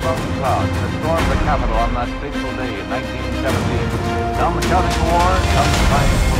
banner above the clouds that stormed the Capitol on that fateful day in 1917. Down the County War comes the fight.